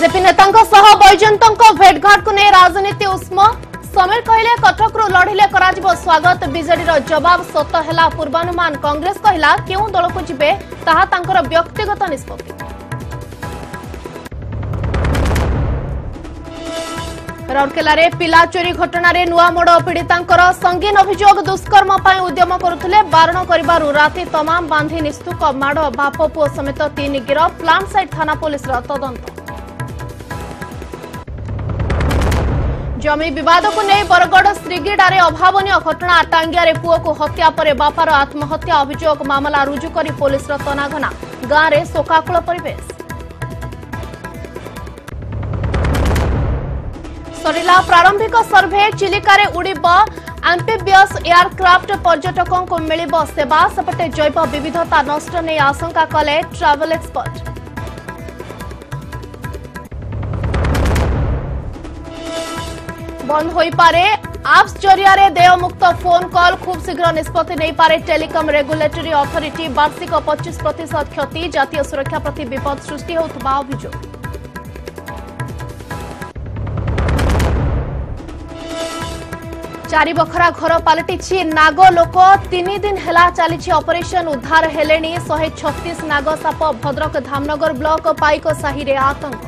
BJP नेतांको सह बैजयंतंको भेटघाट को नहीं राजनीति उष्मा समीर कहले कटकरू लड़िले कराजिब स्वागत बीजेडीर जवाब सत है पूर्वानुमान कांग्रेस कहला क्यों दल को जीवे ताहा तांकर व्यक्तिगत निष्पत्ति। राउरकेलारे पिला चोरी घटनारे नुआ मोड़ पीड़ितांकर संगीन अभियोग दुष्कर्म पर उद्यम करुले बारण करिबारु राति तमाम बांधी निस्तुक माड़ बाप पुओ समेत 3 गिरफ प्लांट साइट थाना पुलिस तदंत। जमी विवाद को नहीं बरगढ़ श्रीगिडारे अभावनीय घटना टांगियारे पुओ को हत्या पर बापार आत्महत्या अभियोग मामला रुजु करी पुलिस तनाघना गांव में शोकाकुल परिवेश। सरिला प्रारंभिक सर्भे चिलिकारे उड़ब एम्फिबियस एयरक्राफ्ट पर्यटकों को मिलिब सेवा सेपटे जैव विविधता नष्ट नहीं आशंका कले ट्रावेल एक्सपर्ट। बंद हो पारे आप्स जरिया देयमुक्त फोन कॉल खूब शीघ्र निष्पत्ति नहीं पारे टेलिकम रेगुलेटरी अथॉरिटी वार्षिक 25% क्षति जातीय सुरक्षा प्रति विपद सृष्टि होता अभियोग। चारि बखरा घर पलटि नाग लोक 3 दिन हेला चली ऑपरेशन उद्धार हेले 136 नाग साप भद्रक धामनगर ब्लॉक पाइक साहि आतंक।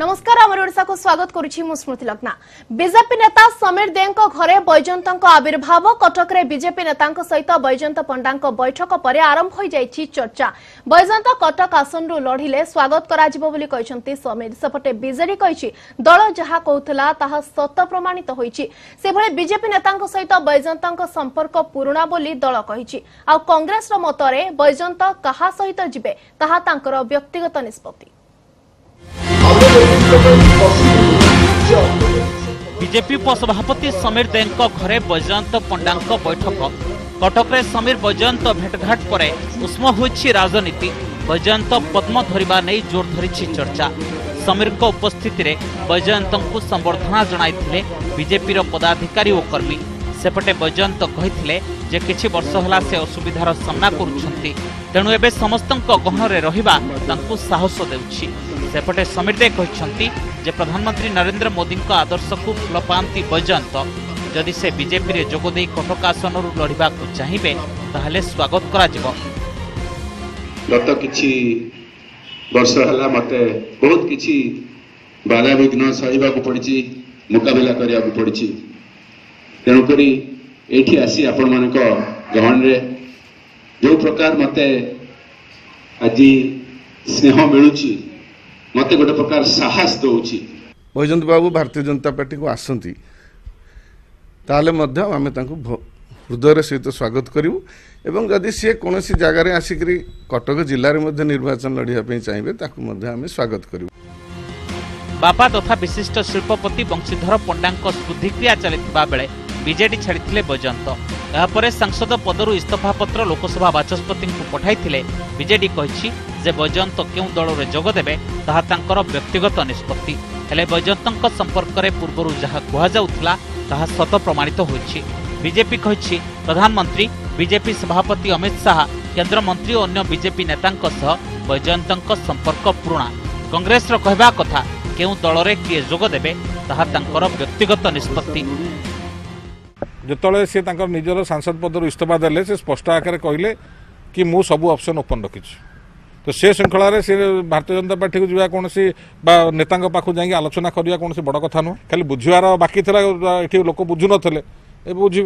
नमस्कार आम ओडिशा को स्वागत करुछि मु स्मृति लग्ना। बीजेपी नेता समीर देवको घरे बैजयंतको आविर्भाव कटक रे बीजेपी नेतांको सहित बैजयंत पंडांको बैठक परे आरंभ होई जाईछि चर्चा। बैजयंत कटक आसनरु लढिले स्वागत कराजिबो बोली कहिसंती समीर। सेपटे बीजेडी कहिछि दल जहा कहउतला ताहा सत प्रमाणित होईछि। सेभळे बीजेपी नेतांको सहित बैजयंतको संपर्क पूर्णा बोली दल कहिछि। आ कांग्रेस रो मतरे बैजयंत कहा सहित जिबे ताहा तांकर व्यक्तिगत निष्पत्ति। बीजेपी उपसभापति समीर देवको घरे बैजयंत पंडांको बैठक कटक रे समीर बैजयंत भेटघाट परे उष्म होछि राजनीति। बैजयंत पद्म धरिबा नै जोर धरिछि चर्चा। समीर को उपस्थिति रे बैजयंतंकु संबर्धना जणाइथिले बीजेपी रो पदाधिकारी ओ कर्मी। सेपटे बैजयंत कहिथिले जे किछि वर्ष हला से असुविधार सामना करुछंती तेणु एबे समस्तंक गहनरे रहिबा तांकु साहस देउछि। सेपटे समीर दे कहिसंती जे प्रधानमंत्री नरेंद्र मोदी को आदर्श को फुलपाती बैजयंत जदि से बीजेपी रे जोगदे कटक आसन लड़ा चाहिए ताहले स्वागत करा जिवो। गत किछि वर्ष हला मते बहुत किछि बाधा विघ्न सहिबा को पड़छि मुकाबला करिया को पड़छि तेणु करी एठी आसी आपण मानको गहन रे जो प्रकार मते आजि स्नेह मिलुछि मत गोटे प्रकार साहस दौची। बैजयंत बाबू भारतीय जनता पार्टी को आसती हृदय सहित स्वागत करूँ एवं जदि सी कौन जगार आसिक कटक जिले में निर्वाचन लड़ापी चाहिए स्वागत करूँ। बापा तथा विशिष्ट शिल्पपति बंशीधर पंडा बुद्धिक्रिया चलता बेले बीजेडी छाड़ी बैजयंत यापर सांसद पदरू इस्तफा पत्र लोकसभा बाचस्पति पठाई बीजेडी कही बैजयंत क्यों दल में जोगदेवे ताहा व्यक्तिगत निष्पत्ति। हेले बैजयंत संपर्क में पूर्वर जहाँ कहला ता सत प्रमाणित होइछि। बीजेपी कही प्रधानमंत्री बीजेपी सभापति अमित शाह केन्द्रमंत्री और अन्य बीजेपी नेता बैजयंत संपर्क पुराणा। कांग्रेस कहवा कथा क्यों दल में किए जोगदेवे ताहा व्यक्तिगत निष्पत्ति। जोतने सी निजर सांसद पदर इस्तफा देले से स्पष्ट आकार कहले कि मु सबू ऑप्शन ओपन रखी तो से श्रृंखला रे से भारतीय जनता पार्टी को जी कौन नेता पाखु जा आलोचना करिया कौन बड़ कथा नुह खाली बुझार बाकी था ये लोक बुझु नथिले ए बुझे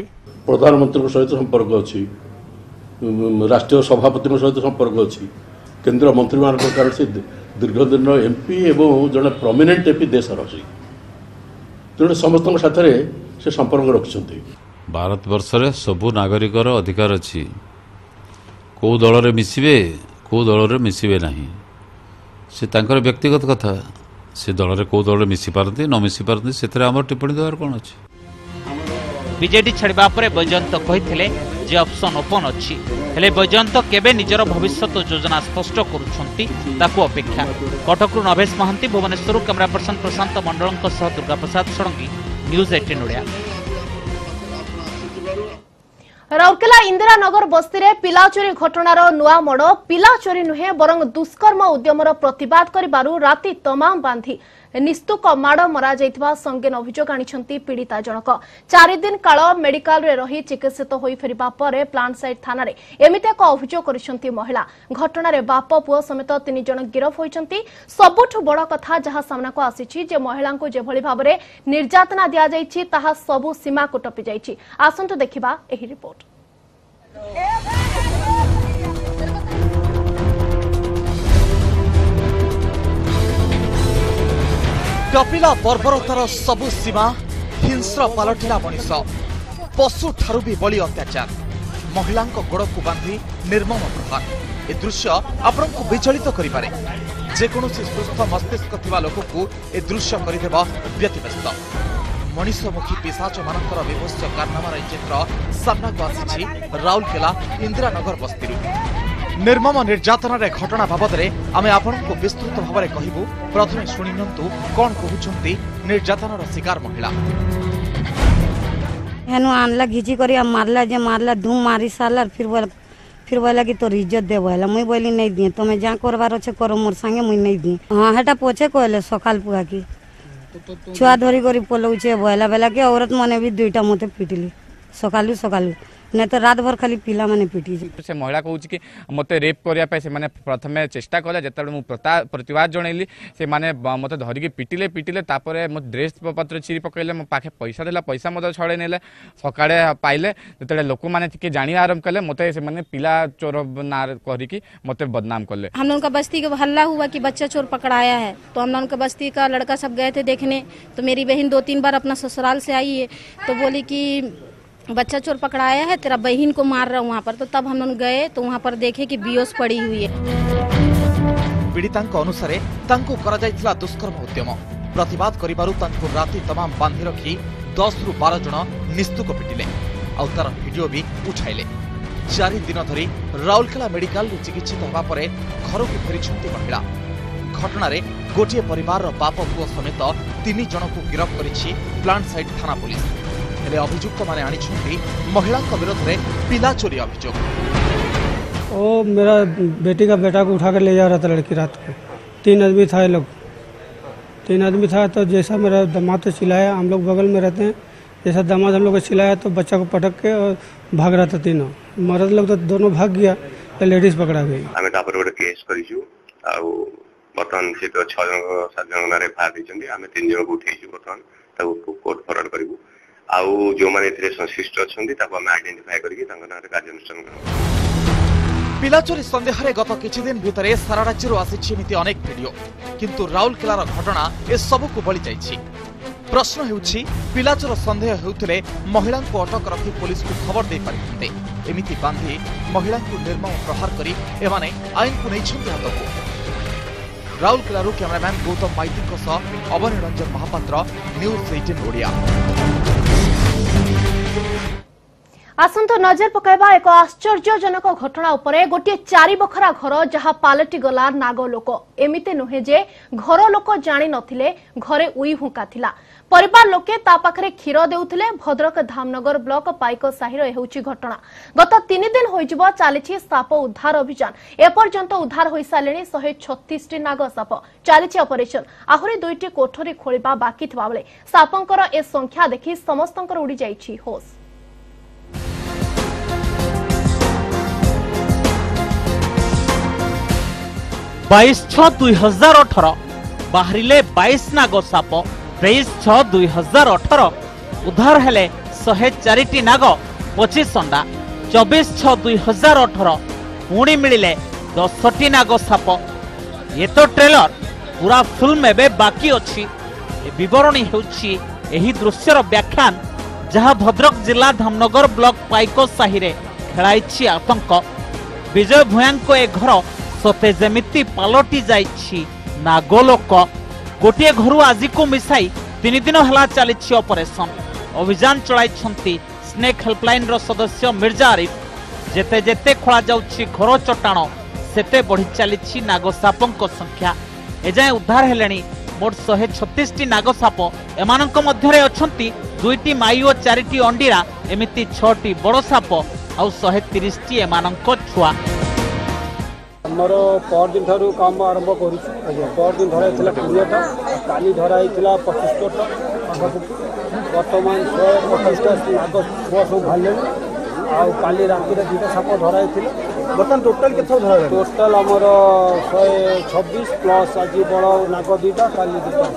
प्रधानमंत्री सहित संपर्क अच्छी राष्ट्रीय सभापति सहित संपर्क अच्छी केन्द्र मंत्री मान कारण से दीर्घ दिन एमपी एवं जड़े प्रमिनेंट एमपी देशर अच्छी तेनाली समस्त से संपर्क रखिंट भारत वर्ष सबू नागरिकर अधिकार अच्छी कौ दल में मिसबे कौ दल में मिसबे ना से व्यक्तिगत कथा से दल में कौ दल में मिसि पारती न मिसि पारती से टिप्पणी देवार कौन अच्छे। बीजेडी छाड़ा पर बैजयंत कही ऑप्शन ओपन अच्छी हेले बैजयंत केबे निजर भविष्य योजना स्पष्ट करेक्षा। कटकू Navesh Mahanti Bhubaneswar camera person Prashant Mandal Durga Prasad Shadangi news 18 Odia. Rourkela Indiranagar बस्ती रे पिला चोरी घटनार नुआ मोड़ पिला चोरी नुहे बरं दुष्कर्म उद्यमर प्रतिवाद करिबारु राती तमाम बांधी निस्तुक माड़ मरा जाइतबा संगेन अभियोग आनिछंती पीड़िता जनक 4 दिन काल मेडिकल रे रही चिकित्सित होई फेरिबा परे प्लांट साइट थाना रे एमिते एक अभियोग करछंती महिला। घटना रे बाप पुओ समेत 3 जन गिरफ होइछंती। सबुठु बड़ कथा जहा सामना को आसीछि जे महिला को जे भली भाव रे निर्यातना दिया जाइछि ताहा सबु सीमा को टपी जाइछि। आसंतु देखिबा एही रिपोर्ट। टपिला बर्बरतार सबु सीमा हिंस्र पालटिला मनीष पशु ठारू भी बलि अत्याचार महिला गोड़ को बांधि निर्मम प्रहार ए दृश्य आपको विचलित करिपारे। जेकोसी सुस्थ मस्तिष्क थिबा लोक को ए दृश्य करदेब व्यतिव्यस्त। मनीषमुखी पिशाच मानकर विभत्स्य कारनामार ए चित्र सामनाको आसीछि राउरकेला इंदिरानगर बस्ती। निर्मम निर्यातनार घटना बाबद आमे आपको विस्तृत भाव कहूँ। प्रथम शुणु कौन कहते निर्यातनार शिकार महिला। हेनु आनला घिजी कर मारला जे मारला धूम मारी सारा फिर बोला कि तोर इज्जत दे बोला। मुई बोली नहीं दिए तुम्हें जहाँ करवार अच्छे करो मोर संगे मुई नहीं दिए। हाँ हेटा पोछे कहले सकाल पुआ की छुआ धरिक पलौचे बोला बेला कि औरत मैंने भी दुईटा मत पिटिली सकालू सकालू नहीं तो रात भर खाली पिला मैंने पिटी। से महिला कहूँ कि मत रेप करने से मैंने प्रथम चेष्टा कले जो मुझे प्रतिवाद जनइली से मैंने मत धरिकी पिटिले पिटिले तापर मो ड्रेस पत्र चीरी पकड़े मो पाखे पैसा था पैसा मत छड़े ने सकाले पाइले जो लोक मैंने जाणी आरंभ कले मत से पिला चोर ना करके मत बदनाम कले। हम लोगों का बस्ती का हल्ला हुआ कि बच्चा चोर पकड़ाया है तो हम लोगों का बस्ती का लड़का सब गए थे देखने। तो मेरी बहन 2-3 बार अपना ससुराल से आई है तो बोली कि बच्चा चोर पकड़ाया है तेरा बहन को मार रहा वहाँ पर। तो तब हम लोग गए तो वहाँ पर देखे कि बियोस पड़ी हुई है। पीड़िता अनुसारे तांको करा जायतिला दुष्कर्म उद्यम प्रतिवाद करिबारु तांको राती तमाम बांधि रखी 10 ରୁ 12 जन निस्तुक पिटिले और तार भिडियो भी उठाइले। 4 दिन धरी राउरकेला मेडिकल चिकित्सित होगा पर घर को फेरी महिला। घटन गोटे परिवार बाप पुओ समेत 3 जन को गिरफ करिछि प्लांट साइट थाना पुलिस। हेले अभियुक्त माने आनी महिला विरोध में पिला चोरी अभियोग। ओ मेरा बेटी का बेटा को उठाकर ले जा रहा था लड़की रात को। 3 आदमी था लोग 3 आदमी था। तो जैसा मेरा दामाद तो चिल्लाया, हम लोग बगल में रहते हैं, जैसा दामाद हम लोग को चिल्लाया तो बच्चा को पटक के और भाग रहा था। 3 मर्द लोग तो दोनों भाग गया तो लेडीज पकड़ा गई। बर्तमान से 6 जन 7 जन बाहर आम 3 जन को उठे कोर्ट फरवर्ड करूँ आउ जो माने संश्लिष्ट आइडेंटिफाई पिलाचोरी सन्देह रे गत किछि दिन भितरे सारा राज्य आसीछि एमती अनेक भिडियो। किंतु राउरकेलार घटना ए सबकु बळी जाइछि। प्रश्न हेउछि पिलाचोर सन्देह हेउथिले महिला को अटक रखी पुलिस को खबर दे पारिथन्ते। एमती बांधी महिला को निर्मम प्रहार करी एमाने आइन को नैछन्ते हातको। राउरकेलारु कैमरामैन गौतम माइतीको सह अवनी रंजन महापात्र, न्यूज 18 ओडिया। आसंत नजर पकाइबा एक आश्चर्यजनक घटना उपरे। गोटे 4 बखरा घर जहा पालटी गला नागो लोक। एमिते नुहे जे घर लोक जाणी नथिले घरे उई हुंका थिला। परिवार लोके ता पाखरे खीर देउथिले। भद्रक धामनगर ब्लॉक पाइक साहिर हेउची घटना। गत 3 दिन होइजिबो चालिछि साप उद्धार अभियान। एपर्यंत उद्धार होई सालेनी 136 टी नाग साप। चालिछि ऑपरेशन। आहुरी 2टी कोठरी खोलिबा बाकी थिबा बेले सापंकर ए संख्या देखि समस्तंकर उडी जाइछि होश। बाईस 6 2018 बाहरिले 22 नाग साप। 23 6 2018 उद्धार हेले 104 नाग 25 अंडा। 24 6 2018 पुणी मिले 10 नाग साप। ये तो ट्रेलर पूरा फिल्म एवं बाकी अच्छी। बरणी होही दृश्यर व्याख्यान जहाँ भद्रक जिला धामनगर ब्लॉक पाइको साहि रे खेलाई आतंक। विजय भूयां को ए घर सते जेमिति पालटी जाइछि नागोलोक। गोटे घर आज को मिसाई 3 दिन हला चली ऑपरेशन अभियान चलाई। स्नेक हेल्पलाइन रो सदस्य मिर्जा आरिफ जेते जेते खोला जाउछि घर चट्टाण सेते बढ़ी चली नागसापों को संख्या। एजाए उद्धार हेलेनी मोट 136 नागसाप। एमानक मध्यरे अछंती 2टी माई और 4टी अंडीरा एमिति 6टी बड़ साप आउ 130 एमानंको छुआ हमरो पर दिन धरू काम आरंभ करू छु। पर दिन धरा थिला 20टा, काली धरा आइथिला 25टा, वर्तमान 25टा लागो सब भले आ काली राती रे दुटा साप धरा आइथिला। वर्तमान टोटल केथो धरा टोटल हमरो 126 प्लस आज बड़ नागो दुटा काली दुटा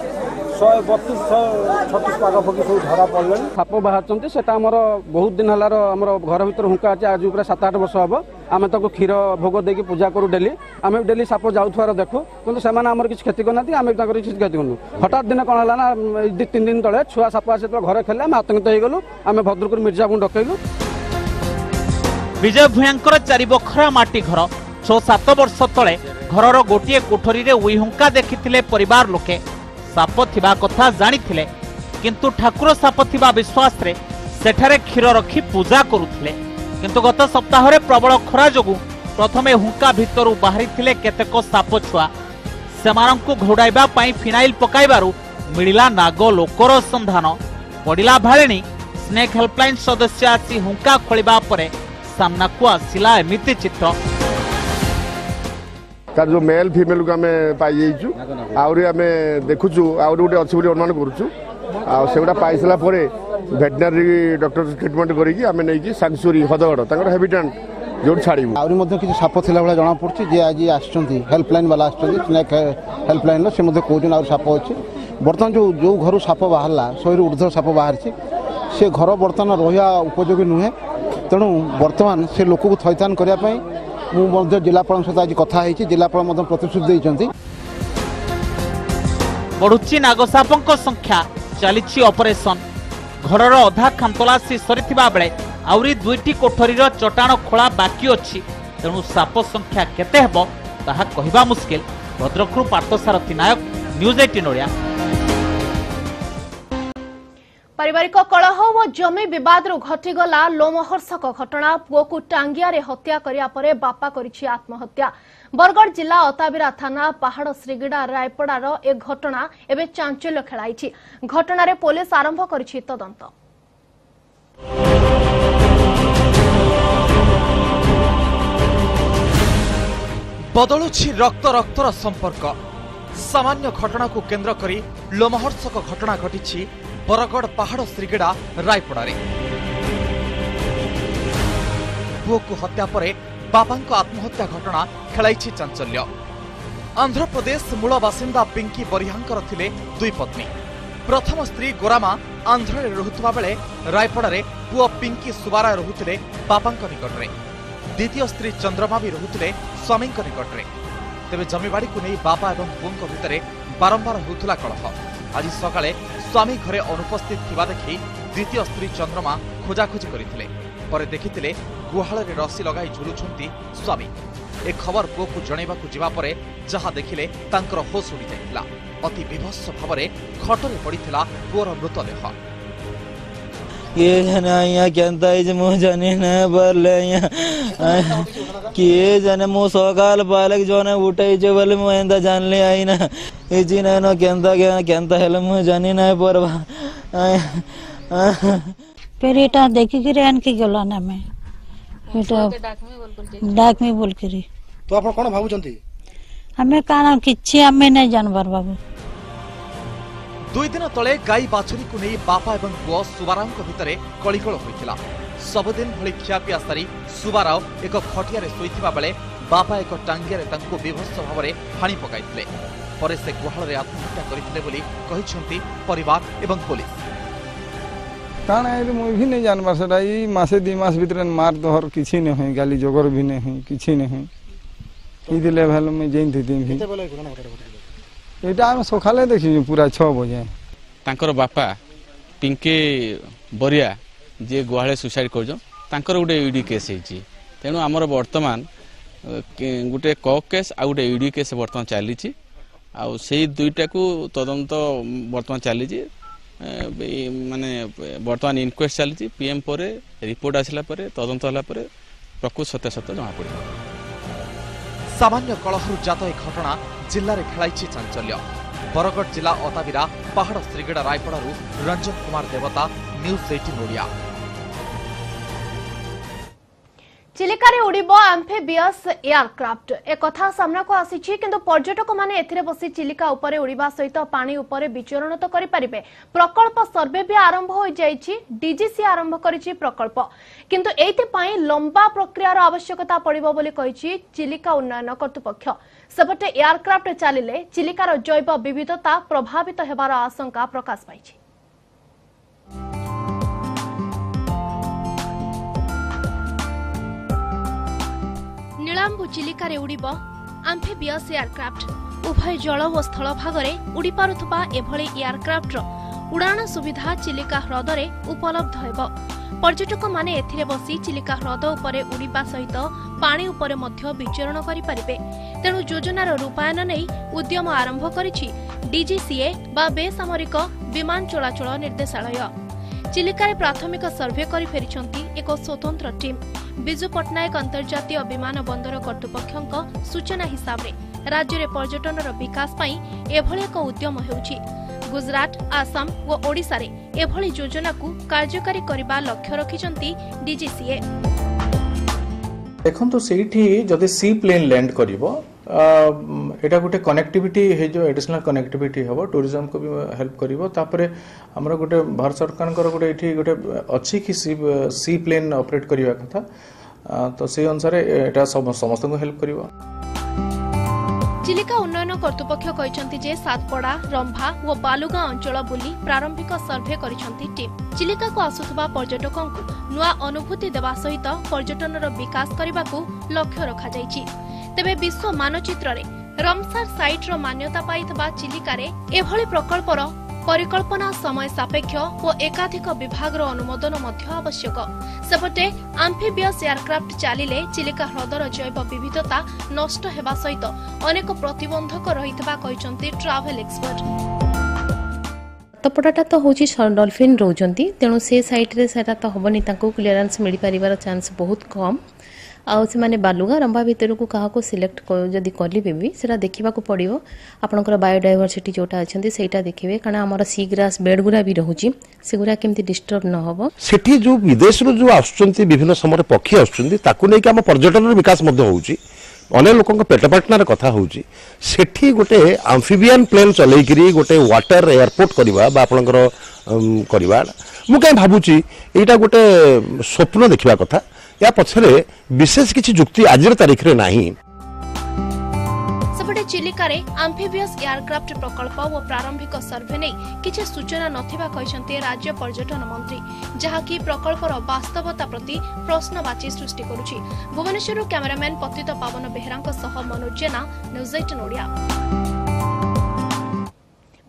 132 136 पाखापाखि सब धरा पड़े साप बाहर से बहुत दिन हलार आम घर भर हुंका अच्छे आज पूरा 7-8 वर्ष हम आम तक क्षीर भोग देकी पूजा करूँ डेली आम डेली साप जाऊर देखू कि सेमर किसी क्षति करना आम किसी क्षति करूँ। हठात दिन कौन है ना 2-3 दिन तेज छुआ साप आस घर खेल आम आतंकित हो गलु आम भद्रकूर मिर्जा को डकलु। विजय भूयां 4 बखरा माटी घर 6-7 वर्ष तले घर गोटे कोठरी उई हुंका देखी परिवार लोके साप थिबा कथा जानी थिले किंतु ठाकुर साप थिबा विश्वास रे सेठारे क्षीर रखी पूजा करुथिले। किंतु गत सप्ताह रे प्रबल खरा जोगु प्रथमे हुंका भितरु बाहरी थिले केतेक साप छुआ सेमानंकु घोड़ाइबा पई फिनाइल पकाइबारु मिलिला नागो लोकर संधान पडिला भालेनी। स्नेक हेल्पलाइन सदस्य आसी हुंका खोलिबा परे सामनाकु आसिला एमिति चित्र तार जो मेल फीमेल को आम पाई आहरी आम देखु गोटे अच्छी अनुमान करुटा पर भेटनारी डॉक्टर ट्रीटमेंट करें सांसुरी हदगड़ तक हेबिटेट जो छाड़ी आहरी साप थी भाई जना पड़ी जी आज आसपलाइन वाला आसनेक हेल्पलाइन से कहते साप अच्छे बर्तमान जो जो घर साप बाहर 100 ऊर्धव साप बाहर से घर बर्तमान रहा उपयोगी नुहे तेणु बर्तमान से लोक को थैथान करने मुझे जिलापाल सहित आज कथा जिलापाल प्रतिश्रुति बढ़ुची नागसापंक संख्या चली ऑपरेशन घर अधा खांतलासी सरीथिबा बेले आवरी 2टी कोठरी चटाण खोला बाकी अच्छी तेणु साप संख्या केते हेबो ताहा कहिबा मुश्किल। भद्रकरू पार्थसारथी नायक न्यूज 18 ओडिया। पारिवारिक कलह और जमी बद घटीगला लोमहर्षक घटना पुओ को टांगियारे हत्या करिया बापा करिछि आत्महत्या। बरगढ़ जिला अताबिरा थाना पहाड़ श्रीगिड़ा रायपड़ार ए घटना एवं चांचल्य खेलाई घटन पुलिस आरंभ करिछि तदंत। बदलुछि रक्त रक्तर संपर्क सामान्य घटना को केन्द्र करी लोमहर्षक घटना घटी बरगढ़ पहाड़ श्रीगिड़ा रायपड़ारे। पुओ को हत्या परे बाबांक आत्महत्या घटना खेलाइछि चांचल्य। आंध्र प्रदेश मूल बासिंदा पिंकी बरिहांकर थिले 2 पत्नी। प्रथम स्त्री गोरामा आंध्रे रहुतबा बेले रायपड़ारे पुओ पिंकी सुबारा रहुथिले बाबांक निकटरे। द्वितीय स्त्री चंद्रमा भी रहुथिले स्वामींक निकटरे। तेबे जमीबाड़ी को नहीं बापा एवं पुओंक भितरे बारंबार होउथुला कलह। आज सकाळे स्वामी घरे अनुपस्थित थिबा देखि द्वितीय स्त्री चंद्रमा खोजाखोजी करिथिले परे देखिथिले गुहाळे रस्सी लगाई झुलुछंती स्वामी। ए खबर पुओ को जणैबाकु जिबा परे जहा देखिले तांकर होश उडी जाइतिला। अति विभत्स भाबरे खटरे पडिथिला पुओर मृतदेह। के जनाया केंता इज मो जाने न बले के जने मो सकाल बालक जने उठाई जे बले मो एंदा जान ले आई ना ए जी ना न केंता केंता हेले मो जाने न परवा पेरेटा देखि के रेन के गेला ना में बेटा डाक में बोल करी तो अपन कोन भाबु चंती हमें काना किछि हमें नहीं जानवर बाबू। 2 दिन तले गाई बाछुरी को नहीं बापा एवं पुओ सुबाराव भितर कलिकोल होता। सबुदिन भली खियापिया सारी सुबाराव एक खटियारे शोईथिबा बेले बापा एक टांगियारे तांको विभत्स भावरे हाणी पकाइथिले परे से गुहाळरे आत्महत्या करिथिले बोली कहिछंती परिवार एवं पुलिस। काण आइले मुई भी नहीं जानबार सेटा ई मासे 2 मास भितर मार दोहर किछि नै होय गाली जोगर भी नै होय किछि नै होय ई दिले भेल में जेन दिदिन भी एटा हम सकाले देखियो पूरा 6 बजे तांकर बापा पिंके बरिया जे गुहाळे सुसाइड करजो तांकर उडे ईडी केस हेची। तेनु हमर वर्तमान गुटे कॉक केस आ गुटे ईडी केस वर्तमान चालीची आ सेही दुईटा को तदंत वर्तमान चालीची माने वर्तमान इन्क्वेस्ट चालीची पीएम परे रिपोर्ट आसला परे तदंत होला परे प्रकृत सत्यासत्य जमा पड़िबो। सामान्य कलहरु जात एक घटना जिल्लारे खेलाइछि चांचल्य। बरगढ़ जिला अताबिरा पहाड़ श्रीगड़ा रायपड़ारू रंजन कुमार देवता न्यूज 18 ओडिया। चिलिकारे उड़ब आम्फेबियस एयरक्राफ्ट ए कथा सामना को आसी किंतु पर्यटक माने एथिरे बसी चिलिका उपरे उड़ीबा सहित पानी उपरे विचरण तो करि परिबे। प्रकल्प सर्वे भी आरंभ हो जाइछि। डीजीसी आरंभ करिछि प्रकल्प किंतु एते पई लंबा प्रक्रियार आवश्यकता पड़िबो बोली कहिछि चिलिका उन्नयन कर्तृपक्ष। सबटे एयरक्राफ्ट चालिले चिलिकार जैव विविधता प्रभावित हेबार आशंका प्रकाश पाइछि। नीलांबू चिलिकारे उड़ब आम्फेबियस एयरक्राफ्ट उभय जल और स्थल भागरे उड़ी पारुथुबा एभली एयरक्राफ्टर उड़ाण सुविधा चिलिका ह्रद रे उपलब्ध हेबो। पर्यटक माने एथिरे बसी चिलिका ह्रद उपरे उड़ीबा सहित पानी उपरे मध्य विचरण करि परिबे। तेणु योजनार रूपायन नेई उद्यम आरंभ करिछि डीजीसीए बा बेसामरिक विमान चलाचल निर्देशालय। चिलिकारे प्राथमिक सर्वे करि फेरिछंती एक स्वतंत्र टीम। बिजु पट्टनायक अंतर्जातीय विमान बंदर कर्तृपक्ष सूचना हिसाब से राज्य में पर्यटन विकास एभली एक उद्यम होउछि। गुजरात आसाम व ओडिशा रे एभली योजना को कार्यकारी करबा लक्ष्य रखिछंती डीजीसीए। देखंतु सेठी जदि सी प्लेन लैंड करिवो एटा गोटे कनेक्टिविटी हे जो एडिशनल कनेक्टिविटी हेबो टूरिज्म को भी हेल्प करिवो। तापरे हमरा गोटे भारत सरकार गोटे एठी गोटे अछि कि सी प्लेन ऑपरेट करिवा कथा तो से अनुसार एटा समस्त को हेल्प करिवो। चिलिका उन्नयन कर्तृपक्ष कहते जे सातपड़ा रंभा व बालुगां अंचल बुली प्रारंभिक सर्वे करिसंती टीम। चिलिका को आसुवा पर्यटकों नुआ अनुभूति देवा सहित पर्यटन विकास करने को लक्ष्य रखा जाइछि। तेबे विश्व मानचित्र रे रमसार साइट रो मान्यता पाइथबा चिलिकारे एभली प्रकल्पर परिकल्पना समय सापेक्ष व एकाधिक विभाग अनुमोदन आवश्यक। सेपटे आम्फिबियस एयरक्राफ्ट चालिले चिलिका ह्रदर जैव विविधता नष्ट हेबा सहित अनेक प्रतिबंधक रहितबा कहचंती ट्रैवल एक्सपर्ट। तपटाटा तो होची डॉल्फिन रोजंती तेणु से साइट रे सेटा तो होबनी तांको क्लियरेंस मिल परिवार चांस बहुत कम। आउ से माने बालुगा रंभा भितर को कहा को सिलेक्ट जदि करेंगे भी से देखा पड़ो। आपंकर बायोडाइवर्सिटी जोटा अच्छे से देखिए कारण आम सी ग्रास बेडगुरा भी रोचे सेगुरा केमती डिस्टर्ब न हो। सेठी जो विदेश जो आसुच्चंती विभिन्न समय पक्षी आसुच्चंती नहीं कि आम पर्यटन विकास अनेक लोक पेट पाटनार कथा होठी गोटे आम्फिबियन प्लेन चलैकि गोटे वाटर एयरपोर्ट करवा आपणकर करवा मु कहीं भावुची यहाँ गोटे स्वप्न देखा कथा या पछरे विशेष किछि जुक्ति आजर तारीख रे नाही। सबटे चिलिकारे आम्फिबियस एयरक्राफ्ट प्रकल्प व प्रारंभिक सर्वे नै किछि सूचना नथिबा कहिसंते राज्य पर्यटन मंत्री जहा कि प्रकल्पर वास्तवता प्रति प्रश्नवाची सृष्टि करूछि। भुवनेश्वर कैमरामैन पतित पावन बेहरांक सह मनोज जेना न्यूज 18 ओडिया।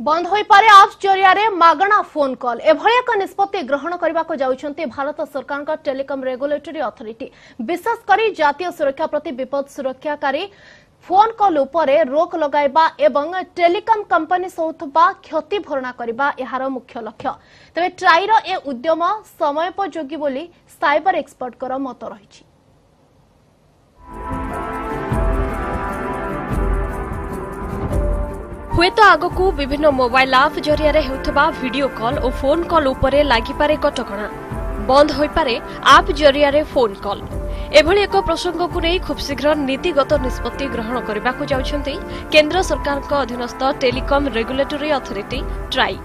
बंद हो पारे आप्स जरिया मागणा फोन कॉल एभली एक निष्पत्ति ग्रहण करने को जाउछंती भारत सरकार का टेलीकम रेगुलेटरी अथॉरिटी। विशेषकर जातीय सुरक्षा प्रति विपद सुरक्षाकारी फोन कॉल उपरे रोक लगाइबा एवं टेलीकम कंपनी सौथबा क्षति भरणा करबा एहार मुख्य लक्ष्य। तबे ट्राईर ए उद्यम समयोपयोगी बोली साइबर एक्सपर्ट कर मत रहिछि। हुए तो आगो को विभिन्न मोबाइल आप जरिया होता वीडियो कॉल और फोन कॉल उपरे लागिपारे कटकणा बंद हो पारे आप जरिया फोन कॉल एभली एक प्रसंग को नहीं खूब शीघ्र नीतिगत निष्पत्ति ग्रहण करने को जाउछंती केंद्र सरकार का अधीनस्थ टेलीकॉम रेगुलेटरी अथॉरिटी ट्राई।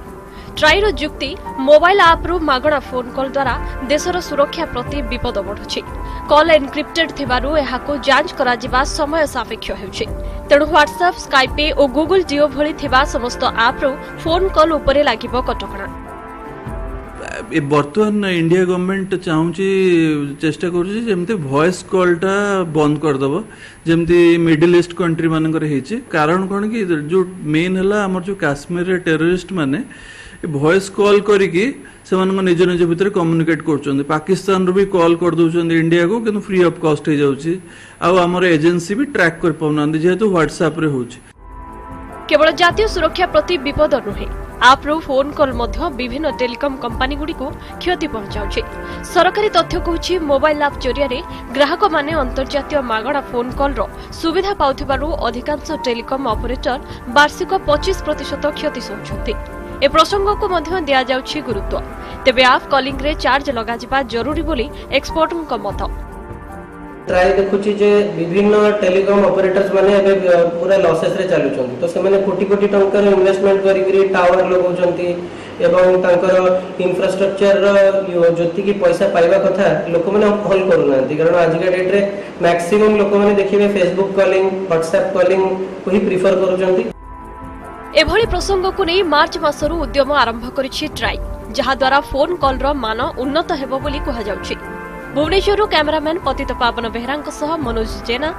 ट्राईर जुक्ति मोबाइल आप्रु मागणा फोन कॉल द्वारा देशर सुरक्षा प्रति विपद बढ़ुछि। कॉल एनक्रिप्टेड थिबारु एहाको जांच करा जिबा समय सापेक्ष हेउछि। तेणु व्हाट्सएप स्काइपे और गूगल जियो भली थिबा समस्त आप्रु फोन कॉल उपरे लागिबो कटकणा। बर्तमान इंडिया गवर्नमेंट चाहूँगी चेष्टा करमती वॉइस कॉलटा बंद करदेव जमती मिडिल ईस्ट कंट्री मानकर होती कारण कौन कि जो मेन है आम जो काश्मीर टेररिस्ट मैंने वॉइस कॉल करी निज निज भितर कम्युनिकेट कर पाकिस्तान भी कॉल कर करदे इंडिया को किंतु फ्री ऑफ कॉस्ट हो जाउछि। आ हमर एजेंसी भी ट्रैक कर पाउना जेहेतु व्हाट्सएप रे होछि। केवल जातीय सुरक्षा प्रति विपद नुहे आप्रु फोन कॉल मध्य विभिन्न टेलीकॉम कंपनी गुडी को क्षति पहुंचाउछि। सरकारी तथ्य कहूछि मोबाइल आप जरिया रे ग्राहक माने अंतर्जातीय मागणा फोन कॉल रो सुविधा पाउथिबारु अधिकांश टेलीकॉम ऑपरेटर वार्षिक 25% क्षति सहउछथि। ए प्रसंग को मध्य दिया जाउछि गुरुत्व। तेबे आप कॉलिंग रे चार्ज लगा जिबा जरूरी बोली एक्सपर्टन मत। प्राय देखुची जे विभिन्न टेलीकॉम ऑपरेटर्स माने पूरा लॉसेस रे चलुचंती तो से माने कोटी कोटी टंका रे इन्वेस्टमेंट करी करी टावर लगौचंती एवं तांकर इंफ्रास्ट्रक्चर रो जति की पैसा पाइबा कथा लोक माने कॉल करूनांती कारण आज के डेट रे मैक्सिमम लोक माने देखिबे फेसबुक कॉलिंग व्हाट्सएप कॉलिंग कोही प्रेफर करूचंती। एभली प्रसंग को नै मार्च मासरु उद्यम आरंभ करिछि ट्राई जहा द्वारा फोन कॉल रो मान उन्नत हेबो बोली कहा जाउछि। भुवनेश्वर कैमरामैन पतित पावन बेहरांक सह मनोज जेना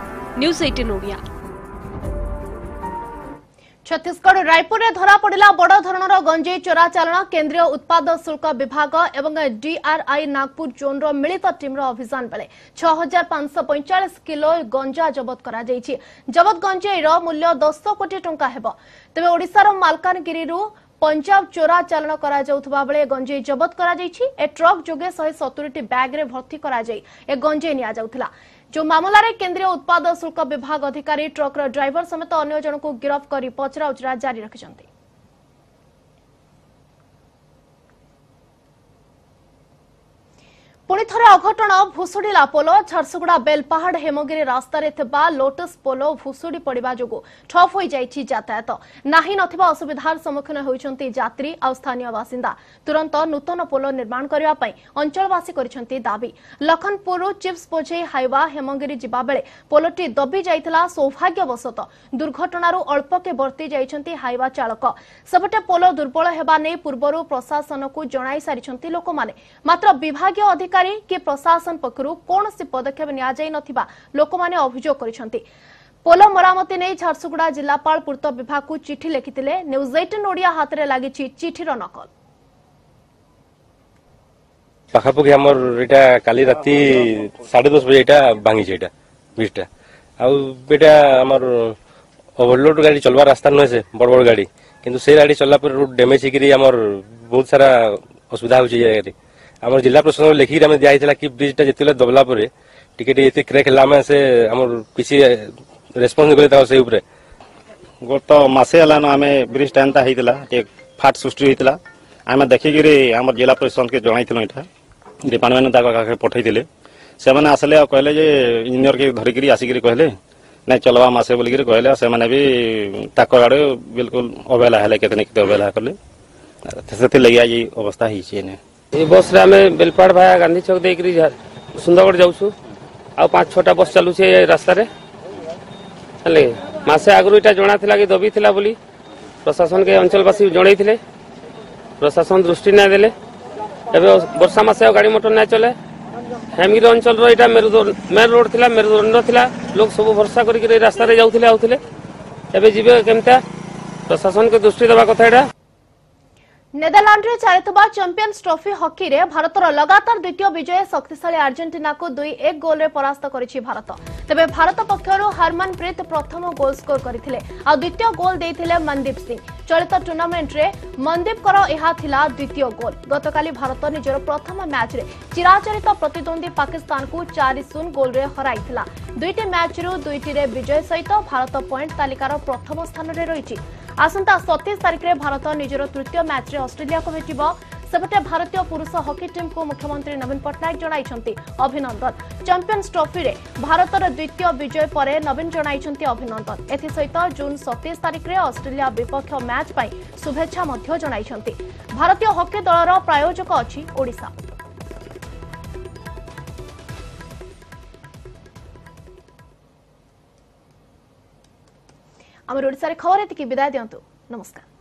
न्यूज 18 ओडिया। छत्तीसगढ़ रायपुर में धरा पड़ा बड़ धरणर गंजेई चोरा चालाण केन्द्रीय उत्पाद शुल्क विभाग एवं डीआरआई नागपुर जोन रो मिलित टीम रो अभियान बेले 6545 किलो गंजा जबत करा जायछि। जबत गंजेई रो मूल्य 10 कोटी टंका हेबो। तबे ओडिसा रो मालकानगिरी रो पंजाब चोरा चालाण करा जाउथबा बेले गंजेई जबत करा जायछि। ए ट्रक जोगे 170 टी बैग रे भर्ती करा जाय ए गंजेई निया जाउथला। जो मामला रे केंद्रीय उत्पाद शुल्क विभाग अधिकारी ट्रक रो ड्राइवर समेत अन्य जन को गिरफ्त करी पचरा उचरा जारी रखिसंती। पुणी थरे अघटन भुसुड़ीला पोल झारसुगुड़ा बेलपहाड़ हेमगिरी रास्तार लोटस पोल भुसुड़ी पड़ा जो ठप हो जातायात नाही नथिबा असुविधार सम्मुखीन होइछंती यात्री आ स्थानीय बासिंदा। तुरंत नूतन पोल निर्माण करिवा पई अंचलवासी करिसंती दाबी। लखनपुर चिप्स बोझे हाइवा हेमगिरी जिबा बेले पोलटी दबी जाइतला। सौभाग्यवशत दुर्घटनारु अल्पके बर्ती जाइछंती हाइवा चालक। सबटे पोल दुर्बल हेबा नै पूर्वरु प्रशासन को जणाई सारिछंती लोकमाने। मात्र विभागीय अधिकारी के प्रशासन पक्षरु कोनसी पदक्षेप निया जाय नथिबा लोकमाने अभियोग करिसंती। पोल मरामती नै झारसुगुड़ा जिलापाल पूर्त विभाग को चिठी लिखितिले। न्यूज 18 ओडिया हाथ रे लागि चिठी रो नकल पखापुखी हमर एटा काली राती 10:30 बजे एटा भांगी छै एटा बीचटा आ बेटा हमर ओवरलोड गाड़ी चलवा रास्ता नै छै बड़-बड़ गाड़ी किंतु से गाड़ी चलला पर रोड डैमेज हिकरी हमर बहुत सारा असुविधा हो छै। गाड़ी आम जिला प्रशासन लिखी दिखाई कि ब्रिजटा जितने दबला टी क्रेक है से आम किसी रेस्पन्स नहीं गले गत मसे हलान आम ब्रिजटा एंता होता फाट सृष्टि होता आम देखिकी आम जिला प्रशासन के जन डिपार्टमेंट का पठे से आसले कहले इंजीनियर के धरिकी आसिक कहले ना चलवा मसे बोलिक कहले से भी ताक आड़े बिल्कुल अवहेला है कितने अवहेला कले से लगे आज अवस्था होने। ये बस रे आम बेलपाड़ भाया गांधी चौक देकर सुंदरगढ़ जाऊँ आ 5-6 बस चलू रास्तार मसे आगु यहाँ जना था कि दबी था बोली प्रशासन के अंचलवासी जन प्रशासन दृष्टि ना देले। बर्षा मसे गाड़ी मोटर ना चले हेमगिरी अंचल रहा मेन रोड था मेरुदंड था लोग सब भरसा कर रास्तार जाऊे आबे जीवे केमता प्रशासन के दृष्टि देवा कथा। यहाँ नेदरलैंड रे चालितबा चैंपियंस ट्रॉफी हॉकी रे भारतर लगातार द्वितीय विजय शक्तिशाली आर्जेंटीना को 2-1 गोल रे परास्त करिछि भारत। तबे भारत पक्षरु हरमनप्रीत प्रथम गोल स्कोर करथिले आ द्वितीय गोल देथिले मनदीप सिंह। चलित टूर्नामेंट रे मनदीप कर एहा थिला द्वितीय गोल। गतकाली भारत निजर प्रथम मैच रे चिराचरित प्रतिद्वंदी पाकिस्तान को 4-0 गोल रे हराइथिला। दुईटी मैच रु दुईटी रे विजय सहित भारत पॉइंट तालिकार प्रथम स्थान रे रहिछि। आसंता 27 तारीख रे भारत निजर तृतीय मैच रे ऑस्ट्रेलिया को भेट। सेपटे भारतीय पुरुष हॉकी टीम को मुख्यमंत्री नवीन पट्टनायक जणाइछंती अभिनंदन। चैंपियंस ट्रॉफी रे भारतर द्वितीय विजय परे नवीन जणाइछंती अभिनंदन। एथि सहित जून 27 तारीख रे ऑस्ट्रेलिया विपक्ष मैच पई शुभेच्छा मध्ये जणाइछंती। भारतीय हॉकी दलर प्रायोजक अछि ओडिशा। आम ओडिशा रे खबर एतिकी विदाय दियंतु। नमस्कार।